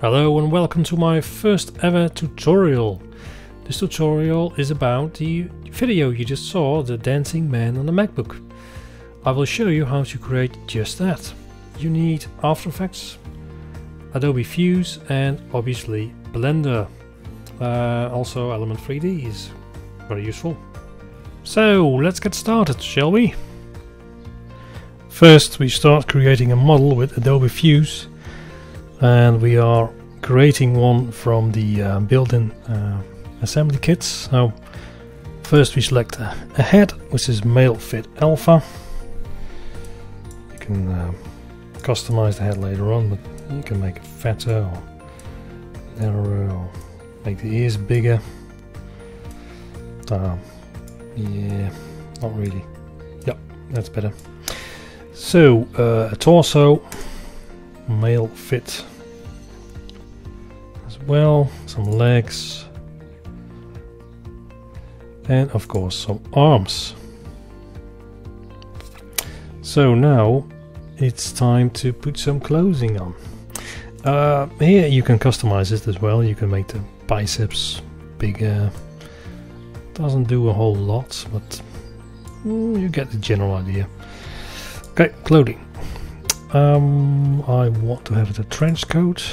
Hello and welcome to my first ever tutorial. This tutorial is about the video you just saw, the dancing man on the MacBook. I will show you how to create just that. You need After Effects, Adobe Fuse and obviously Blender. Also Element 3D is very useful. So let's get started, shall we? First we start creating a model with Adobe Fuse, and we are creating one from the built-in assembly kits. So first we select a head, which is MaleFit Alpha. You can customize the head later on, but you can make it fatter or narrower, or make the ears bigger. Yeah, not really. Yep, that's better. So a torso, MaleFit as well, some legs, and of course some arms. So now it's time to put some clothing on. Here you can customize it as well. You can make the biceps bigger. Doesn't do a whole lot, but you get the general idea. Okay, clothing. I want to have the trench coat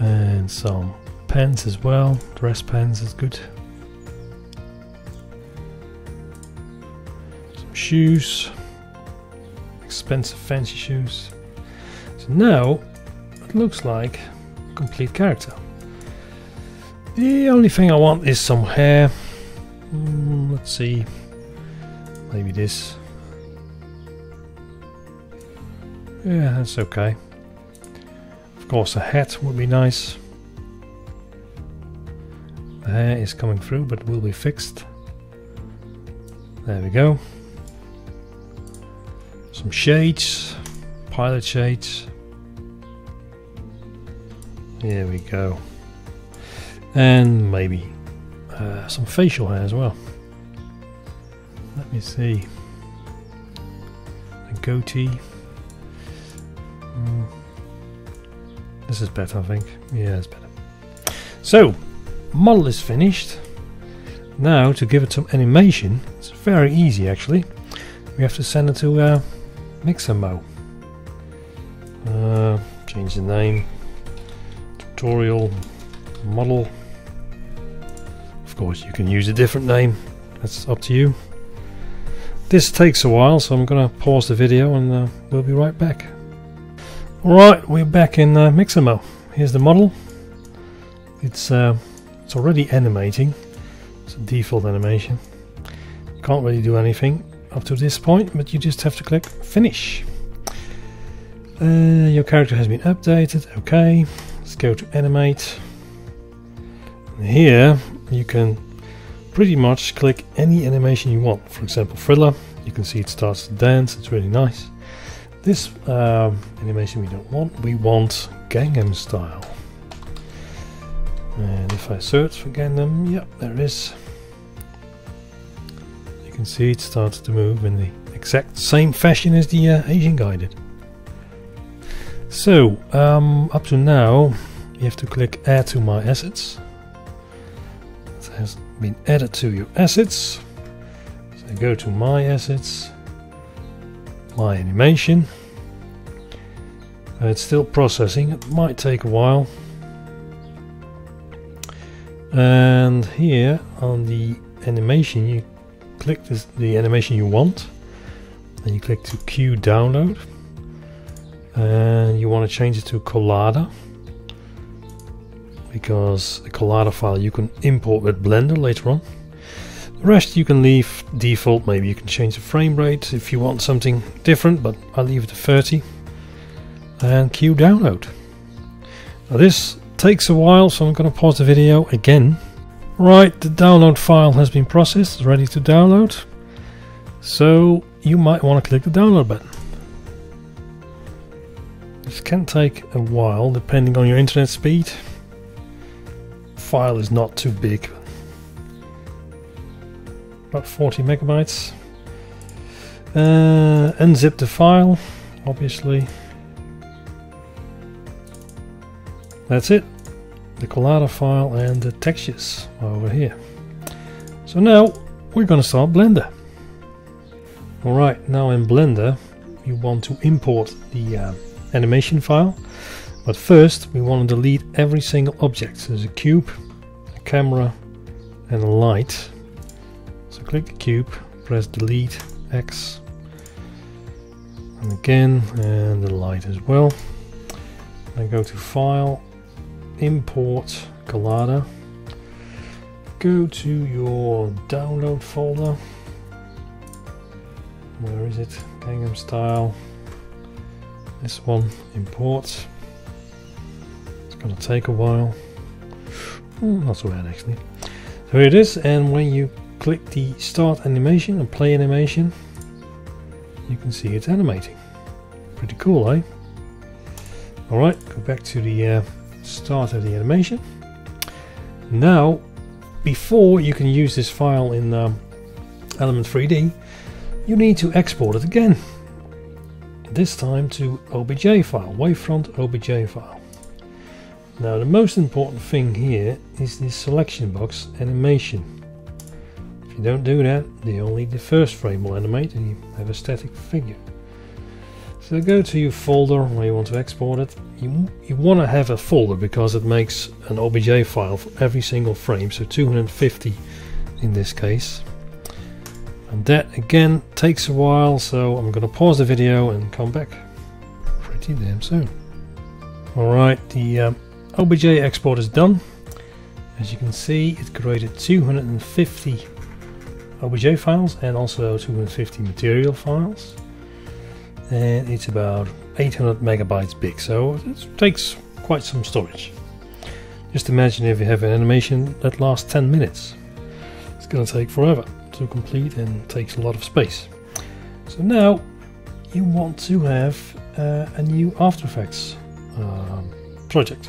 and some pants as well. Dress pants is good. Some shoes, expensive fancy shoes. So now it looks like a complete character. The only thing I want is some hair. Let's see. Maybe this. Yeah, that's okay. Of course a hat would be nice. The hair is coming through but will be fixed. There we go. Some shades. Pilot shades. Here we go. And maybe some facial hair as well. Let me see. A goatee. This is better, I think. Yeah, it's better. So, model is finished. Now, to give it some animation, it's very easy actually. We have to send it to Mixamo. Change the name. Tutorial. Model. Of course, you can use a different name. That's up to you. This takes a while, so I'm gonna pause the video and we'll be right back. Alright, we're back in Mixamo. Here's the model. It's already animating. It's a default animation. Can't really do anything up to this point, but you just have to click finish. Your character has been updated. Okay, let's go to animate. And here you can pretty much click any animation you want. For example, Thriller, you can see it starts to dance, it's really nice. This animation we don't want, we want Gangnam Style. And if I search for Gangnam, yep, there it is. You can see it starts to move in the exact same fashion as the Asian guy did. So, up to now, you have to click Add to My Assets. It has been added to your assets, so go to My Assets, My Animation. It's still processing, it might take a while, and here on the animation you click the animation you want, and you click to queue download, and you want to change it to Collada, because a Collada file you can import with Blender later on. The rest you can leave default. Maybe you can change the frame rate if you want something different, but I'll leave it to 30 and queue download. Now this takes a while, so I'm going to pause the video again. Right, the download file has been processed, it's ready to download, so you might want to click the download button. This can take a while depending on your internet speed. file is not too big. About 40 megabytes. Unzip the file, obviously. That's it. The Collada file and the textures are over here. So now we're going to start Blender. Alright, now in Blender you want to import the animation file. But first we want to delete every single object. So there's a cube, a camera and a light. So click the cube, press delete, X, and again, and the light as well. Then go to File, Import Collada. Go to your download folder. Where is it? Gangnam Style. This one, import. It's going to take a while. Not so bad actually. So here it is, and when you click the start animation and play animation, you can see it's animating. Pretty cool, eh? Alright, go back to the start of the animation. Now, before you can use this file in Element 3D, you need to export it again. This time to OBJ file, Wavefront OBJ file. Now the most important thing here is this selection box animation. You don't do that, only the first frame will animate and you have a static figure. So go to your folder where you want to export it. You want to have a folder because it makes an OBJ file for every single frame, so 250 in this case. And that again takes a while, so I'm going to pause the video and come back pretty damn soon. Alright, the OBJ export is done. As you can see, it created 250 OBJ files and also 250 material files, and it's about 800 megabytes big, so it takes quite some storage. Just imagine if you have an animation that lasts 10 minutes. It's going to take forever to complete and takes a lot of space. So now you want to have a new After Effects project.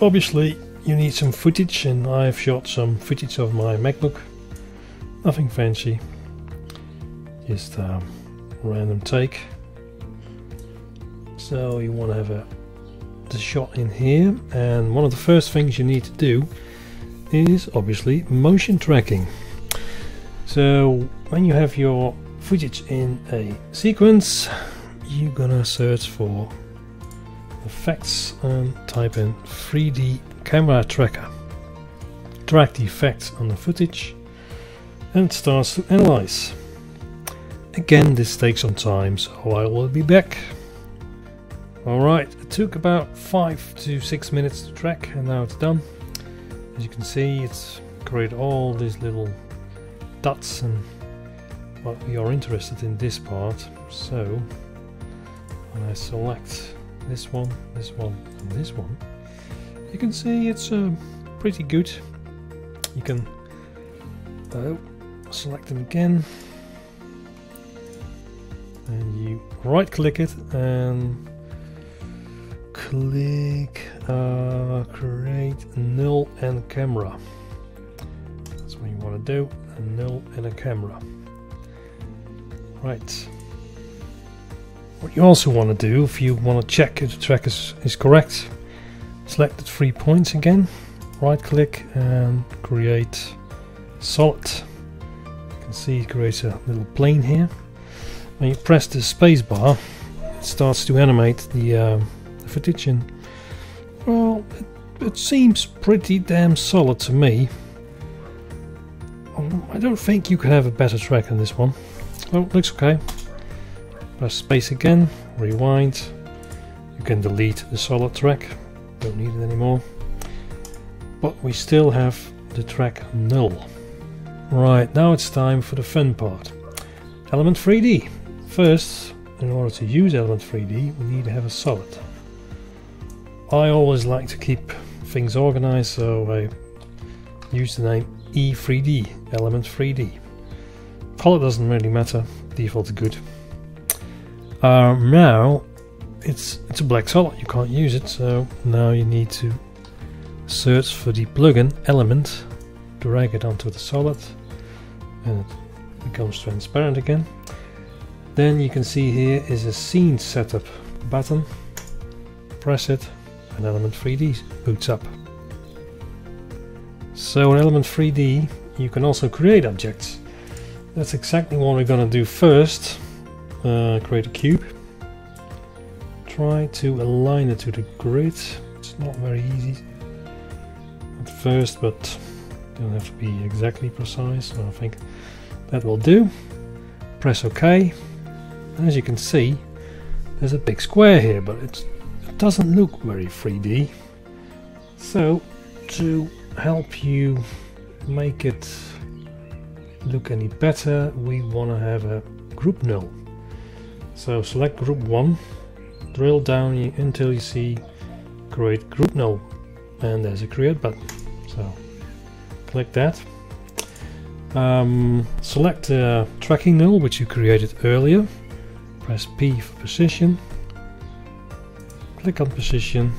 Obviously you need some footage, and I've shot some footage of my MacBook. Nothing fancy, just a random take. So you want to have the shot in here, and one of the first things you need to do is obviously motion tracking. So when you have your footage in a sequence, you're gonna search for effects and type in 3D camera tracker. Track the effects on the footage. And it starts to analyze. Again, this takes some time, so I will be back. Alright, it took about 5 to 6 minutes to track, and now it's done. As you can see, it's created all these little dots, and but we are interested in this part. So when I select this one, and this one, you can see it's pretty good. You can select them again, and you right click it and click create null and camera. That's what you want to do, a null and a camera. Right, what you also want to do, if you want to check if the track is correct, select the 3 points again, right click and create solid. You can see it creates a little plane here. When you press the spacebar, it starts to animate the footage, and well, it seems pretty damn solid to me. I don't think you can have a better track than this one. Oh, it looks okay. Press space again, rewind. You can delete the solid track, don't need it anymore. But we still have the track null. Right, now it's time for the fun part. Element 3D. First, in order to use Element 3D, we need to have a solid. I always like to keep things organized, so I use the name E3D, Element 3D. Color doesn't really matter, default's good. Now, it's a black solid, you can't use it, so now you need to search for the plugin element, drag it onto the solid, and it becomes transparent again. Then you can see here is a scene setup button. Press it and Element 3D boots up. So in Element 3D you can also create objects. That's exactly what we're going to do first. Create a cube. Try to align it to the grid. It's not very easy at first, but you don't have to be exactly precise, so I think that will do. Press OK, and as you can see there's a big square here, but it doesn't look very 3D. So to help you make it look any better, we want to have a group null. So select group 1, drill down until you see create group null, and there's a create button, so click that. Select tracking null, which you created earlier. Press P for position, click on position,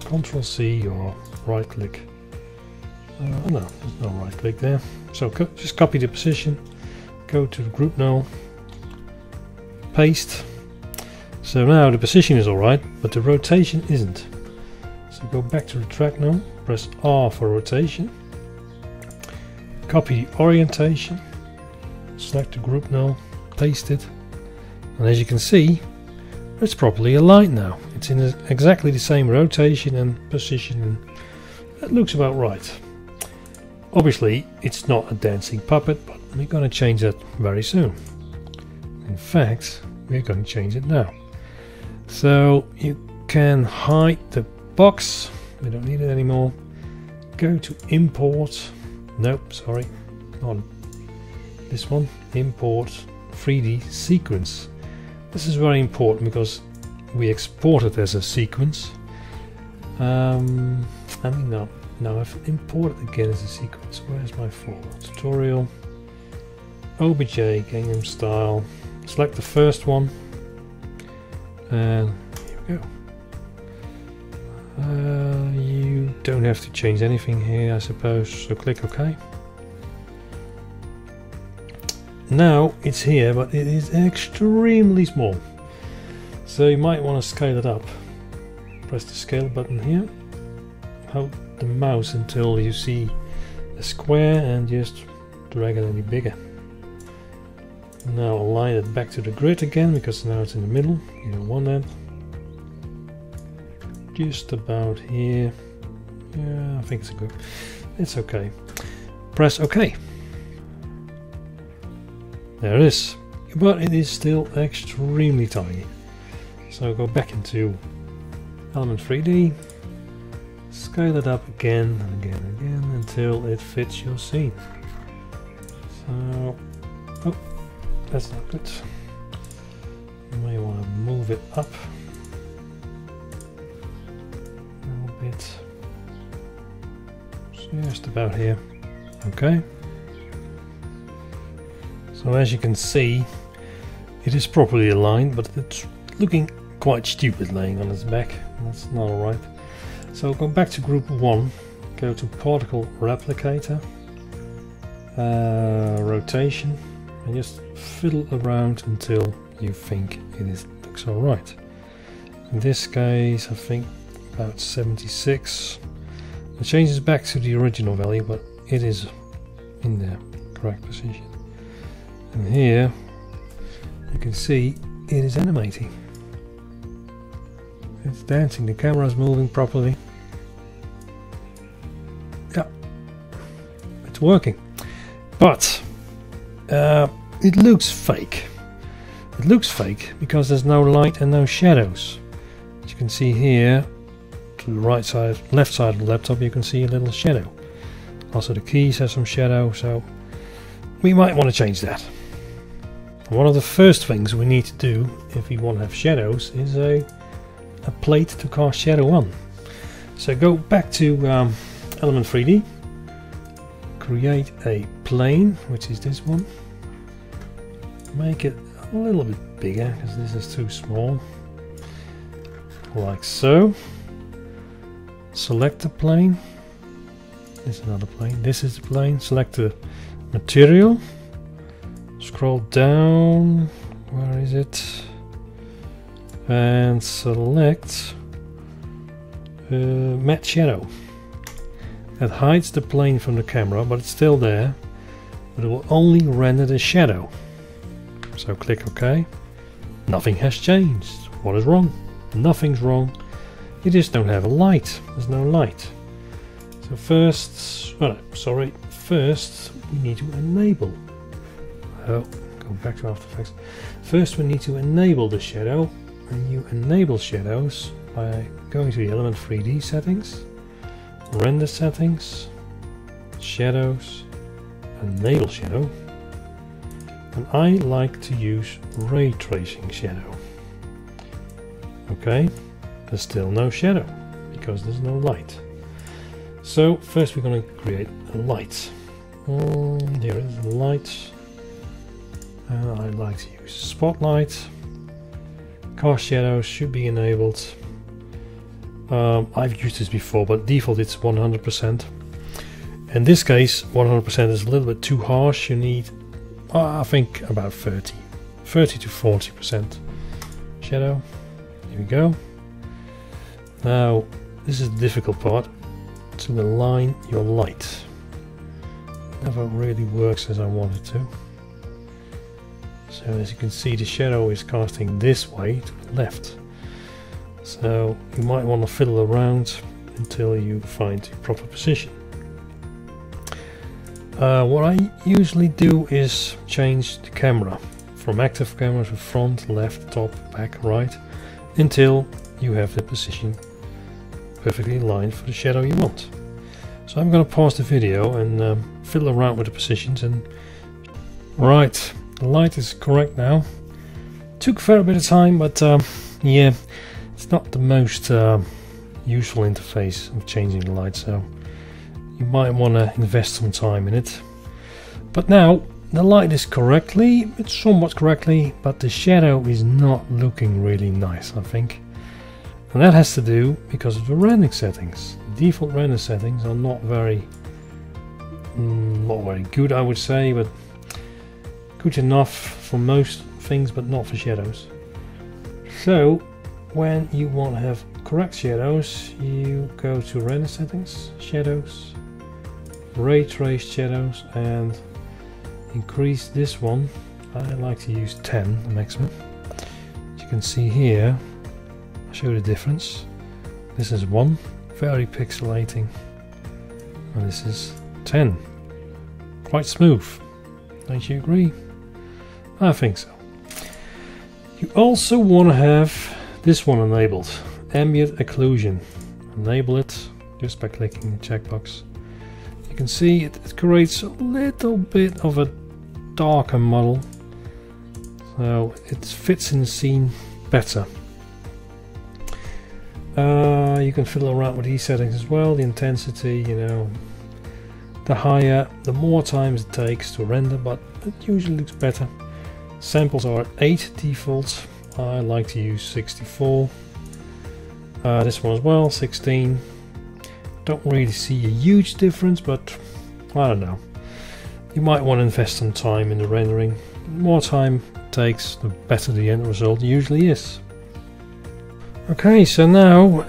Ctrl C or right click. No, there's no right click there, so just copy the position, go to the group null, paste. So now the position is alright, but the rotation isn't. So go back to the track null, press R for rotation, copy orientation, select the group null, paste it, and as you can see it's properly aligned now. It's in exactly the same rotation and position. That looks about right. Obviously it's not a dancing puppet, but we're going to change that very soon. In fact, we're going to change it now. So you can hide the box, we don't need it anymore. Go to import, nope, sorry, on this one, import 3D sequence. This is very important because we export it as a sequence. Now I've imported again as a sequence. Where's my folder? Tutorial, OBJ, Gangnam Style. Select the first one, and here we go. You don't have to change anything here, I suppose, so click OK. Now it's here, but it is extremely small, so you might want to scale it up. Press the scale button here, hold the mouse until you see a square, and just drag it any bigger. Now align it back to the grid again, because now it's in the middle, you don't want that. Just about here, yeah, I think it's good. It's okay. Press OK. There it is, but it is still extremely tiny. So go back into Element 3D, scale it up again and again and again until it fits your scene. So, oh, that's not good. You may want to move it up a little bit, just about here. Okay. So as you can see, it is properly aligned, but it's looking quite stupid laying on its back. That's not alright. So go back to group 1, go to particle replicator, rotation, and just fiddle around until you think it looks alright. In this case I think about 76. It changes back to the original value, but it is in the correct position. And here you can see it is animating. It's dancing, the camera is moving properly. Yeah, it's working. But it looks fake. It looks fake because there's no light and no shadows. As you can see here, to the right side, left side of the laptop, you can see a little shadow. Also the keys have some shadow, so we might want to change that. One of the first things we need to do if we want to have shadows is a plate to cast shadow on. So go back to Element 3D, create a plane, which is this one. Make it a little bit bigger because this is too small, like so. select the plane. There's another plane. This is the plane. Select the material. Scroll down. Where is it? And select matte shadow. That hides the plane from the camera, but it's still there. But it will only render the shadow. So click OK. Nothing has changed. What is wrong? Nothing's wrong. You just don't have a light. There's no light. So first, oh no, sorry. First we need to enable. Oh, go back to After Effects. First we need to enable the shadow, and you enable shadows by going to the Element 3D settings, render settings, shadows, enable shadow. And I like to use ray tracing shadow. Okay, there's still no shadow because there's no light. So first we're going to create a light. Here is a light. I like to use spotlight. Cast shadows should be enabled. I've used this before, but default it's 100%. In this case 100% is a little bit too harsh. You need I think about 30 to 40% shadow. Here we go. Now this is the difficult part, to align your light. Never really works as I wanted to. So as you can see, the shadow is casting this way to the left. So you might want to fiddle around until you find the proper position. What I usually do is change the camera from active camera to front, left, top, back, right, until you have the position perfectly aligned for the shadow you want. So I'm going to pause the video and fiddle around with the positions. And right, the light is correct now. Took a fair bit of time, but yeah, it's not the most useful interface of changing the light, so you might want to invest some time in it. But now the light is correctly, it's somewhat correctly, but the shadow is not looking really nice, I think. And that has to do because of the rendering settings. Default render settings are not very good, I would say, but good enough for most things, but not for shadows. So when you want to have correct shadows, you go to render settings, shadows, ray trace shadows, and increase this one. I like to use 10, the maximum. As you can see here, I'll show the difference. This is 1, very pixelating, and this is 10, quite smooth. Don't you agree? I think so. You also want to have this one enabled, ambient occlusion. Enable it just by clicking the checkbox. You can see it creates a little bit of a darker model, so it fits in the scene better. You can fiddle around with these settings as well. The intensity, you know, the higher, the more times it takes to render, but it usually looks better. Samples are at 8 default. I like to use 64. This one as well, 16. Don't really see a huge difference, but I don't know. You might want to invest some time in the rendering. The more time it takes, the better the end result usually is. Okay, so now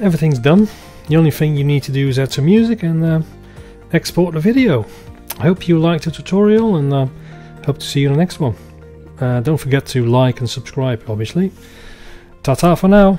everything's done. The only thing you need to do is add some music and export the video. I hope you liked the tutorial, and hope to see you in the next one. Don't forget to like and subscribe, obviously. Ta-ta for now!